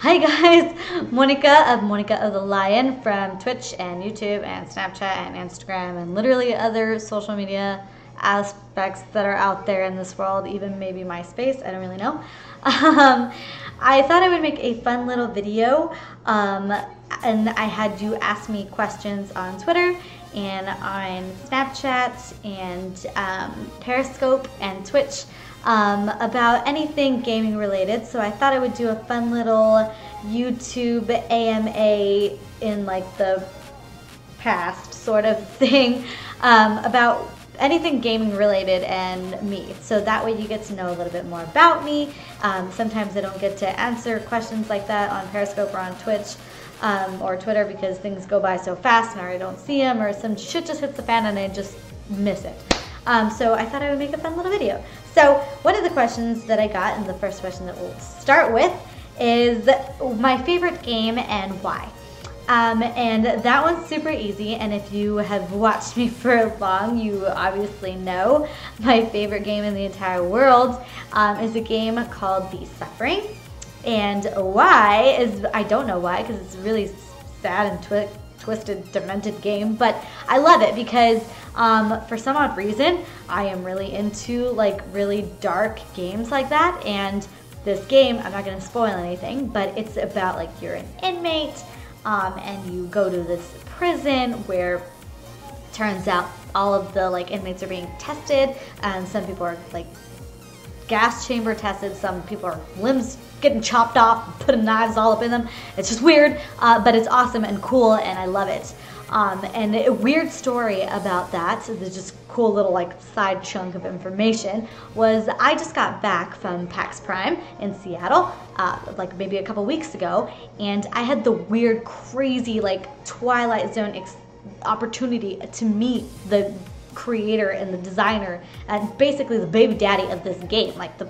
Hi guys, Monica of the Lion from Twitch and YouTube and Snapchat and Instagram and literally other social media aspects that are out there in this world, even maybe MySpace, I don't really know. I thought I would make a fun little video, and I had you ask me questions on Twitter and on Snapchat and Periscope and Twitch about anything gaming related. So I thought I would do a fun little YouTube AMA in like the past sort of thing about anything gaming related and me. So that way you get to know a little bit more about me. Sometimes I don't get to answer questions like that on Periscope or on Twitch or Twitter because things go by so fast and I don't see them, or some shit just hits the fan and I just miss it. So I thought I would make a fun little video. So one of the questions that I got, and the first question that we'll start with, is my favorite game and why. And that one's super easy, and if you have watched me for long, you obviously know my favorite game in the entire world is a game called The Suffering. And why is, I don't know why, because it's a really sad and twisted, demented game, but I love it because for some odd reason, I am really into like really dark games like that. And this game, I'm not gonna spoil anything, but it's about like you're an inmate, and you go to this prison where turns out all of the like inmates are being tested, and some people are like gas chamber tested, some people are limbs getting chopped off, putting knives all up in them. It's just weird, but it's awesome and cool and I love it. And a weird story about that, so there's just cool little like side chunk of information, was I just got back from PAX Prime in Seattle like maybe a couple weeks ago, and I had the weird crazy like Twilight Zone opportunity to meet the creator and the designer and basically the baby daddy of this game, like the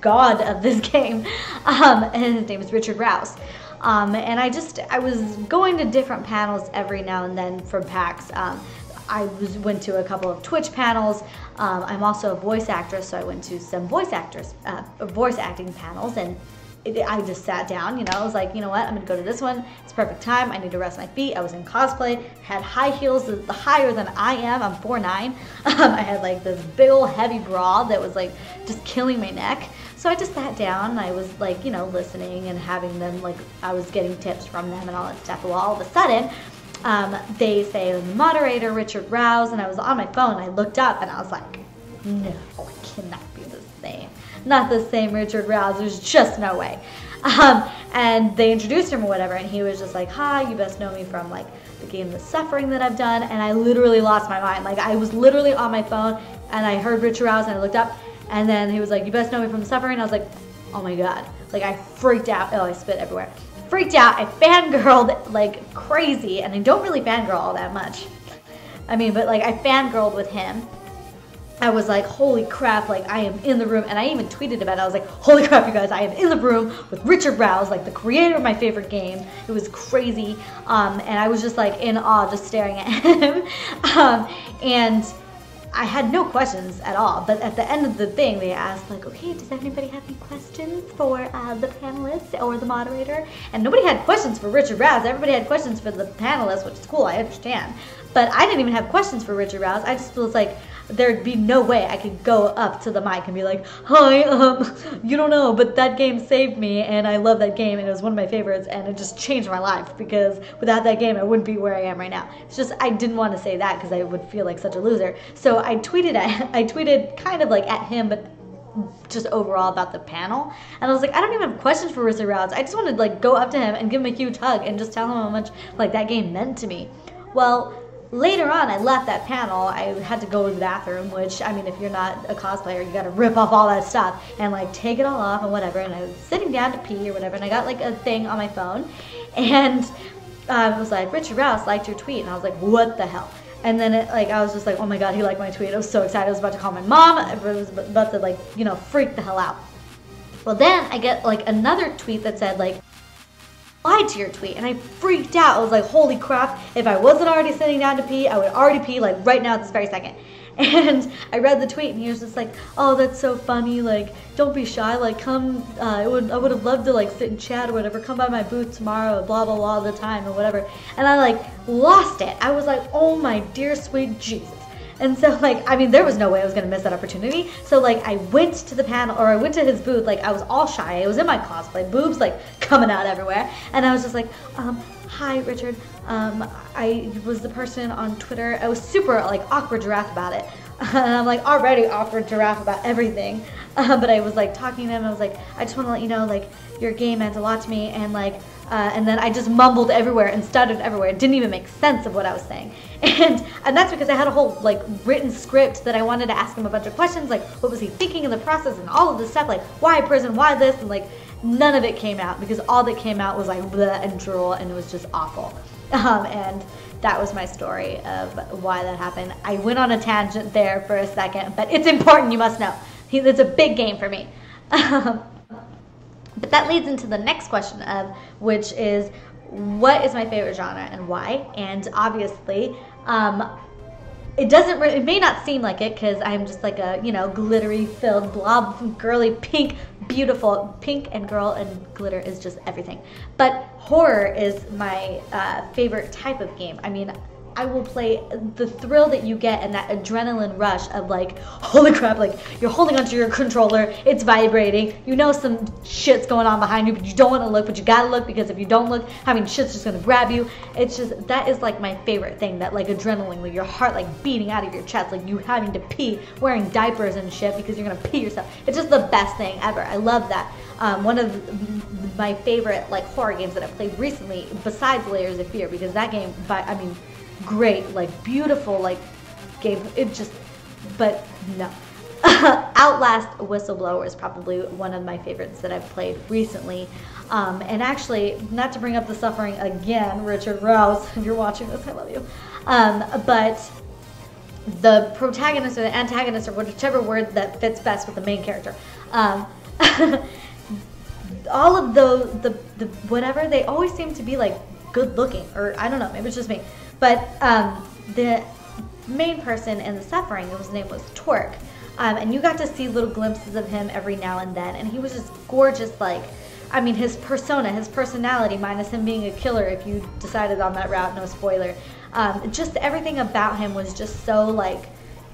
god of this game, and his name is Richard Rouse. And I was going to different panels every now and then from PAX. I went to a couple of Twitch panels. I'm also a voice actress, so I went to some voice acting panels, and I just sat down, you know, I was like, you know what, I'm gonna go to this one, it's perfect time, I need to rest my feet. I was in cosplay, had high heels, higher than I am, I'm 4'9". I had like this big old heavy bra that was like just killing my neck. So I just sat down and I was like, you know, listening and having them, like I was getting tips from them and all that stuff. Well, all of a sudden, they say, the moderator, Richard Rouse, and I was on my phone, I looked up and I was like, no, it cannot be the same. Not the same Richard Rouse, there's just no way. And they introduced him or whatever, and he was just like, hi, you best know me from like the game The Suffering that I've done, and I literally lost my mind. Like I was literally on my phone and I heard Richard Rouse and I looked up, and then he was like, you best know me from The Suffering, and I was like, oh my god. Like I freaked out, oh I spit everywhere. Freaked out, I fangirled like crazy, and I don't really fangirl all that much. I mean, but like I fangirled with him. I was like, holy crap, like I am in the room, and I even tweeted about it. I was like, holy crap you guys, I am in the room with Richard Rouse, like the creator of my favorite game. It was crazy, and I was just like in awe, just staring at him. And I had no questions at all, but at the end of the thing, they asked like, okay, does anybody have any questions for the panelists or the moderator? And nobody had questions for Richard Rouse, everybody had questions for the panelists, which is cool, I understand. But I didn't even have questions for Richard Rouse, I just was like, there'd be no way I could go up to the mic and be like, hi, you don't know, but that game saved me, and I love that game, and it was one of my favorites, and it just changed my life, because without that game, I wouldn't be where I am right now. It's just, I didn't want to say that, because I would feel like such a loser. So I tweeted kind of like at him, but just overall about the panel, and I was like, I don't even have questions for Rissa Rhodes, I just wanted to like go up to him and give him a huge hug, and just tell him how much like that game meant to me. Well, later on, I left that panel, I had to go to the bathroom, which, I mean, if you're not a cosplayer, you gotta rip off all that stuff and like take it all off and whatever, and I was sitting down to pee or whatever, and I got like a thing on my phone, and it was like, Richard Rouse liked your tweet, and I was like, what the hell? And then it, like, I was just like, oh my god, he liked my tweet, I was so excited, I was about to call my mom, I was about to like, you know, freak the hell out. Well then, I get like another tweet that said like, lied to your tweet, and I freaked out. I was like, holy crap, if I wasn't already sitting down to pee, I would already pee like right now at this very second. And I read the tweet and he was just like, oh, that's so funny, like, don't be shy, like, come, I would have loved to, like, sit and chat or whatever, come by my booth tomorrow, blah, blah, blah, the time or whatever. And I, like, lost it. I was like, oh my dear sweet Jesus. And so, like, I mean, there was no way I was going to miss that opportunity. So, like, I went to the panel, or I went to his booth, like, I was all shy. It was in my cosplay, boobs, like, coming out everywhere. And I was just like, hi, Richard. I was the person on Twitter. I was super, like, awkward giraffe about it. I'm, like, already awkward giraffe about everything. But I was, like, talking to him. I was like, I just want to let you know, like, your game meant a lot to me. And, like, and then I just mumbled everywhere and stuttered everywhere. It didn't even make sense of what I was saying. And that's because I had a whole, like, written script that I wanted to ask him a bunch of questions, like, what was he thinking in the process and all of this stuff, like, why prison, why this, and, like, none of it came out because all that came out was, like, bleh and drool, and it was just awful. And that was my story of why that happened. I went on a tangent there for a second, but it's important, you must know. It's a big game for me. But that leads into the next question of, which is, what is my favorite genre and why? And obviously, it doesn't, it may not seem like it because I'm just like a, you know, glittery filled blob, girly pink, beautiful pink and girl and glitter is just everything. But horror is my favorite type of game. I mean, I will play the thrill that you get and that adrenaline rush of like, holy crap, like you're holding onto your controller, it's vibrating, you know some shit's going on behind you, but you don't want to look, but you gotta look because if you don't look, I mean, shit's just gonna grab you. It's just, that is like my favorite thing, that like adrenaline with your heart like beating out of your chest, like you having to pee, wearing diapers and shit because you're gonna pee yourself. It's just the best thing ever. I love that. One of my favorite like horror games that I've played recently, besides Layers of Fear, because that game, I mean, great, like beautiful, like game. It just, but no. Outlast Whistleblower is probably one of my favorites that I've played recently. And actually, not to bring up The Suffering again, Richard Rouse, if you're watching this, I love you. But the protagonist or the antagonist or whichever word that fits best with the main character. All of the whatever, they always seem to be like good looking, or I don't know, maybe it's just me. But the main person in The Suffering, his name was Torque, and you got to see little glimpses of him every now and then, and he was just gorgeous, like, I mean, his persona, his personality, minus him being a killer if you decided on that route, no spoiler, just everything about him was just so, like,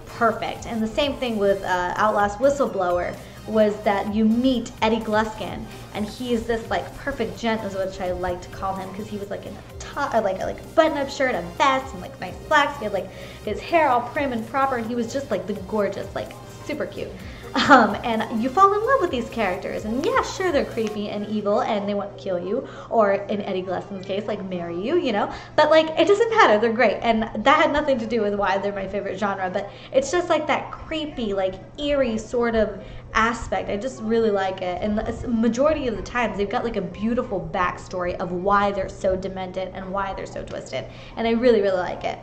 perfect. And the same thing with Outlast Whistleblower was that you meet Eddie Gluskin, and he is this, like, perfect gent, is what I like to call him, because he was, like, in a top, like a button-up shirt, a vest, and, like, nice slacks. He had, like, his hair all prim and proper, and he was just, like, the gorgeous, like, super cute. And you fall in love with these characters, and yeah, sure, they're creepy and evil, and they want to kill you, or in Eddie Gluskin's case, like, marry you, you know? But, like, it doesn't matter, they're great, and that had nothing to do with why they're my favorite genre, but it's just, like, that creepy, like, eerie sort of aspect. I just really like it, and the majority of the times they've got like a beautiful backstory of why they're so demented and why they're so twisted, and I really, really like it.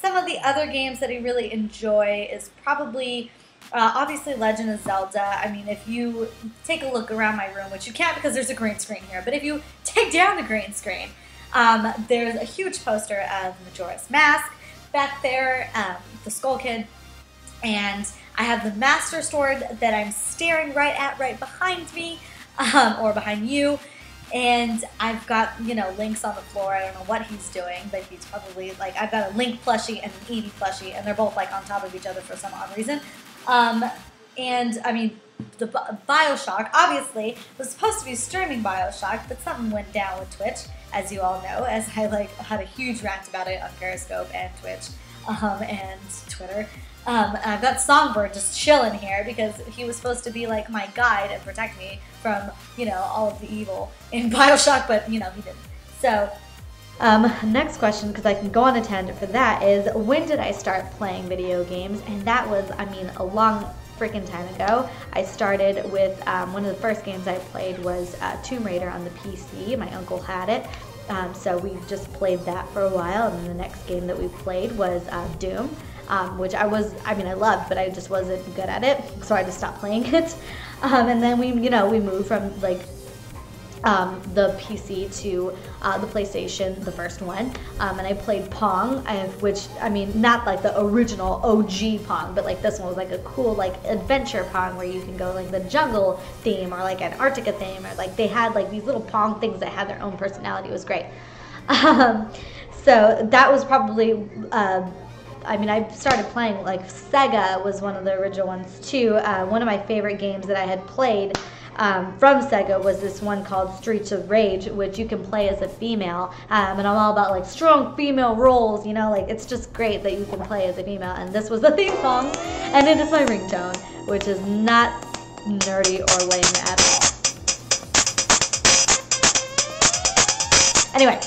Some of the other games that I really enjoy is probably obviously Legend of Zelda. I mean, if you take a look around my room, which you can't because there's a green screen here, but if you take down the green screen, there's a huge poster of Majora's Mask back there, the Skull Kid, and I have the Master Sword that I'm staring right at right behind me, or behind you, and I've got, you know, Link's on the floor. I don't know what he's doing, but he's probably, like, I've got a Link plushie and an Eevee plushie, and they're both, like, on top of each other for some odd reason. And, I mean, the Bioshock, obviously, was supposed to be streaming Bioshock, but something went down with Twitch, as you all know, as I, like, had a huge rant about it on Periscope and Twitch, and Twitter. I've got Songbird just chilling here because he was supposed to be like my guide and protect me from, you know, all of the evil in Bioshock, but, you know, he didn't. So, next question, because I can go on a tangent for that, is when did I start playing video games? And that was, I mean, a long freaking time ago. I started with, one of the first games I played was Tomb Raider on the PC. My uncle had it. So we just played that for a while, and then the next game that we played was Doom. Which I loved, but I just wasn't good at it, so I just stopped playing it. And then we moved from like the PC to the PlayStation, the first one, and I played Pong, which, I mean, not like the original OG Pong, but like this one was like a cool like adventure Pong where you can go like the jungle theme or like Antarctica theme, or like they had like these little Pong things that had their own personality. It was great. So that was probably, I mean, I started playing like Sega was one of the original ones too. One of my favorite games that I had played from Sega was this one called Streets of Rage, which you can play as a female, and I'm all about like strong female roles, you know, like it's just great that you can play as a female, and this was the theme song, and it is my ringtone, which is not nerdy or lame at all. Anyway,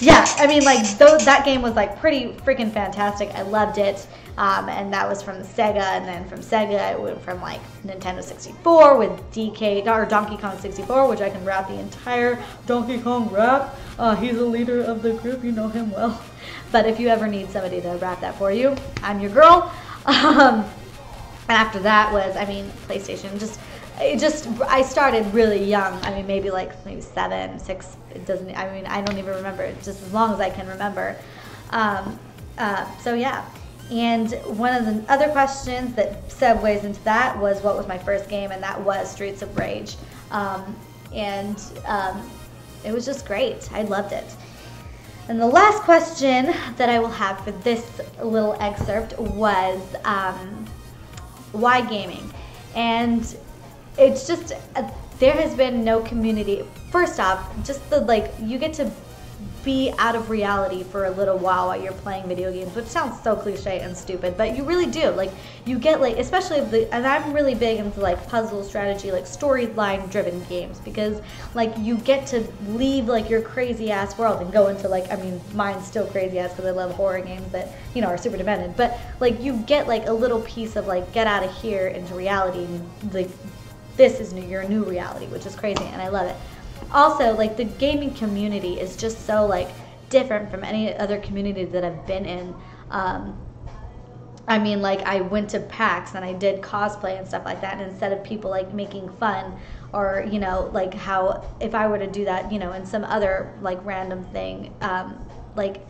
yeah, I mean, like that game was like pretty freaking fantastic. I loved it. And that was from Sega, and then from Sega it went from like Nintendo 64 with Donkey Kong 64, which I can rap the entire Donkey Kong rap. He's the leader of the group, you know him well. But if you ever need somebody to rap that for you, I'm your girl. And after that was, I mean, PlayStation. I started really young. I mean, maybe 7, 6. It doesn't. I mean, I don't even remember. Just as long as I can remember. So yeah. And one of the other questions that segues into that was, what was my first game? And that was Streets of Rage. It was just great. I loved it. And the last question that I will have for this little excerpt was, why gaming? And it's just, there has been no community. First off, just the, like, you get to be out of reality for a little while you're playing video games, which sounds so cliche and stupid, but you really do. Like, you get, like, especially and I'm really big into like puzzle strategy, like storyline driven games, because like you get to leave like your crazy ass world and go into like, I mean, mine's still crazy ass because I love horror games that, you know, are super demented, but like you get like a little piece of like, get out of here into reality, and like this is your new reality, which is crazy, and I love it. Also, like, the gaming community is just so, like, different from any other community that I've been in. I mean, like, I went to PAX and I did cosplay and stuff like that, and instead of people, like, making fun or, you know, like, how if I were to do that, you know, in some other, like, random thing, like,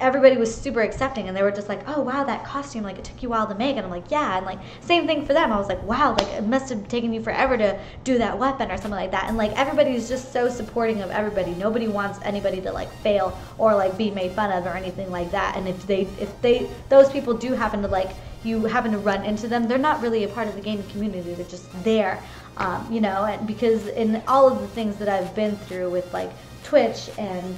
everybody was super accepting, and they were just like, oh wow, that costume, like it took you a while to make, and I'm like, yeah, and like same thing for them. I was like, wow, like it must have taken you forever to do that weapon or something like that, and like everybody's just so supporting of everybody. Nobody wants anybody to like fail or like be made fun of or anything like that, and if those people do happen to like, you happen to run into them, they're not really a part of the gaming community, they're just there, you know, and because in all of the things that I've been through with like Twitch and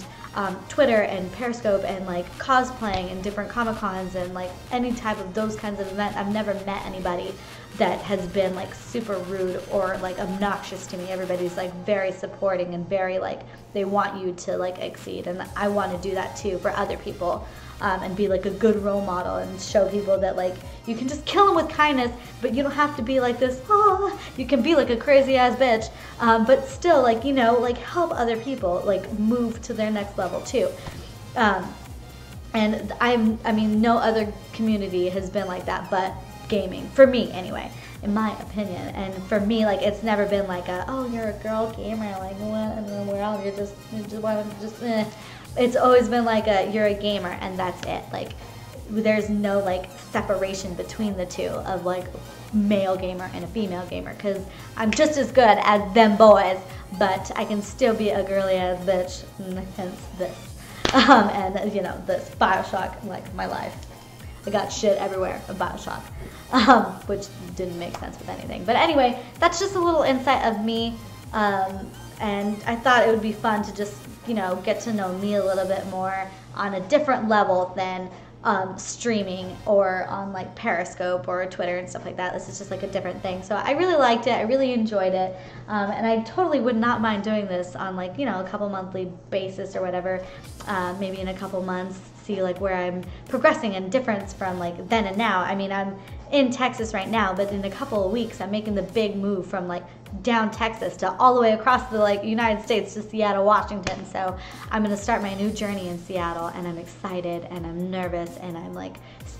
Twitter and Periscope and like cosplaying and different Comic Cons and like any type of those kinds of event, I've never met anybody that has been like super rude or like obnoxious to me. Everybody's like very supporting and very like, they want you to like exceed, and I want to do that too for other people, and be like a good role model and show people that like you can just kill them with kindness, but you don't have to be like this, oh, you can be like a crazy ass bitch, but still like, you know, like help other people like move to their next level too. And I mean, no other community has been like that, but gaming, for me anyway, in my opinion. And for me, like, it's never been like a, oh, you're a girl gamer, like what in the world, you just It's always been like a, you're a gamer and that's it. Like, there's no like separation between the two of like male gamer and a female gamer, because I'm just as good as them boys, but I can still be a girly ass bitch, hence this, and you know, this Bioshock, like my life. I got shit everywhere of Bioshock, which didn't make sense with anything. But anyway, that's just a little insight of me, and I thought it would be fun to just, you know, get to know me a little bit more on a different level than streaming or on like Periscope or Twitter and stuff like that. This is just like a different thing. So I really liked it. I really enjoyed it. And I totally would not mind doing this on like, you know, a couple monthly basis or whatever, maybe in a couple months. see like where I'm progressing and difference from like then and now. I mean, I'm in Texas right now, but in a couple of weeks, I'm making the big move from like down Texas to all the way across the like United States to Seattle, Washington. So I'm gonna start my new journey in Seattle, and I'm excited and I'm nervous and I'm like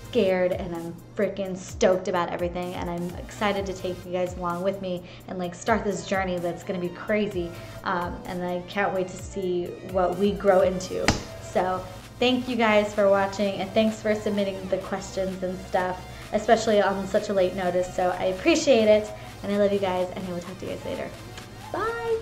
scared and I'm freaking stoked about everything, and I'm excited to take you guys along with me and like start this journey that's gonna be crazy, and I can't wait to see what we grow into. So thank you guys for watching, and thanks for submitting the questions and stuff, especially on such a late notice. So I appreciate it, and I love you guys, and I will talk to you guys later. Bye!